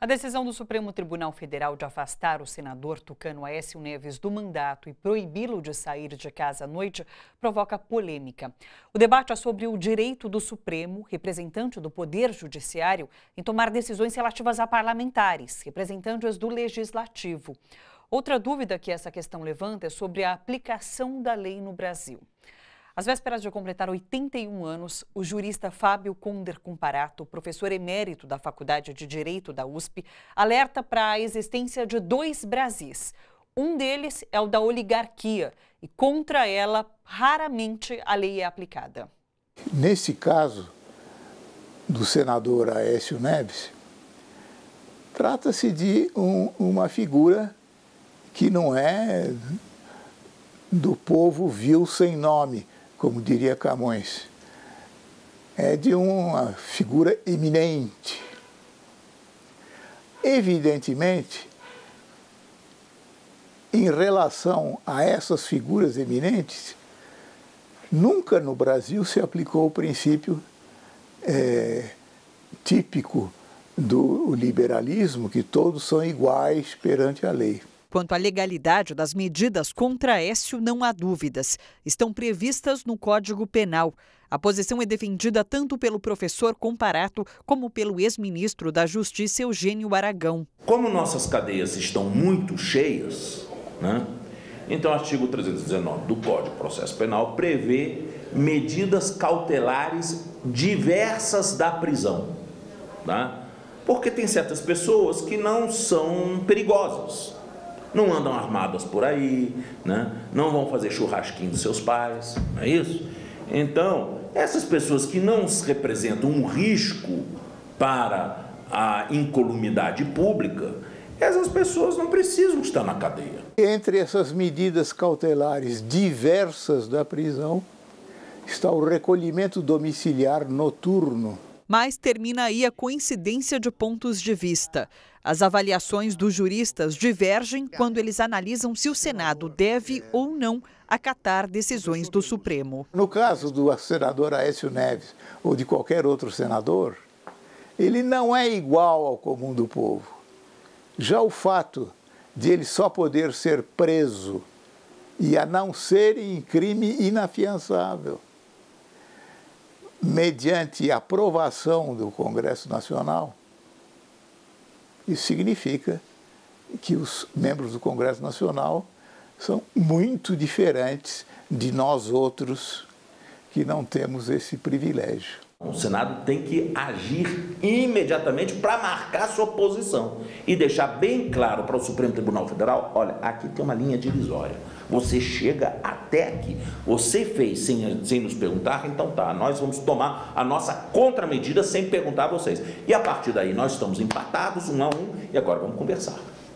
A decisão do Supremo Tribunal Federal de afastar o senador tucano Aécio Neves do mandato e proibi-lo de sair de casa à noite provoca polêmica. O debate é sobre o direito do Supremo, representante do Poder Judiciário, em tomar decisões relativas a parlamentares, representantes do Legislativo. Outra dúvida que essa questão levanta é sobre a aplicação da lei no Brasil. Às vésperas de completar 81 anos, o jurista Fábio Konder Comparato, professor emérito da Faculdade de Direito da USP, alerta para a existência de dois Brasis. Um deles é o da oligarquia e contra ela raramente a lei é aplicada. Nesse caso do senador Aécio Neves, trata-se de uma figura que não é do povo vil sem nome, como diria Camões. É de uma figura eminente. Evidentemente, em relação a essas figuras eminentes, nunca no Brasil se aplicou o princípio típico do liberalismo, que todos são iguais perante a lei. Quanto à legalidade das medidas contra Aécio, não há dúvidas. Estão previstas no Código Penal. A posição é defendida tanto pelo professor Comparato como pelo ex-ministro da Justiça, Eugênio Aragão. Como nossas cadeias estão muito cheias, então o artigo 319 do Código de Processo Penal prevê medidas cautelares diversas da prisão, porque tem certas pessoas que não são perigosas. Não andam armadas por aí, não vão fazer churrasquinho dos seus pais, não é isso? Então, essas pessoas que não representam um risco para a incolumidade pública, essas pessoas não precisam estar na cadeia. Entre essas medidas cautelares diversas da prisão, está o recolhimento domiciliar noturno. Mas termina aí a coincidência de pontos de vista. As avaliações dos juristas divergem quando eles analisam se o Senado deve ou não acatar decisões do Supremo. No caso do senador Aécio Neves ou de qualquer outro senador, ele não é igual ao comum do povo. Já o fato de ele só poder ser preso e a não ser em crime inafiançável, mediante aprovação do Congresso Nacional, isso significa que os membros do Congresso Nacional são muito diferentes de nós outros que não temos esse privilégio. O Senado tem que agir imediatamente para marcar sua posição e deixar bem claro para o Supremo Tribunal Federal, olha, aqui tem uma linha divisória. Você chega até aqui, você fez sem nos perguntar, então tá, nós vamos tomar a nossa contramedida sem perguntar a vocês. E a partir daí nós estamos empatados, 1 a 1, e agora vamos conversar.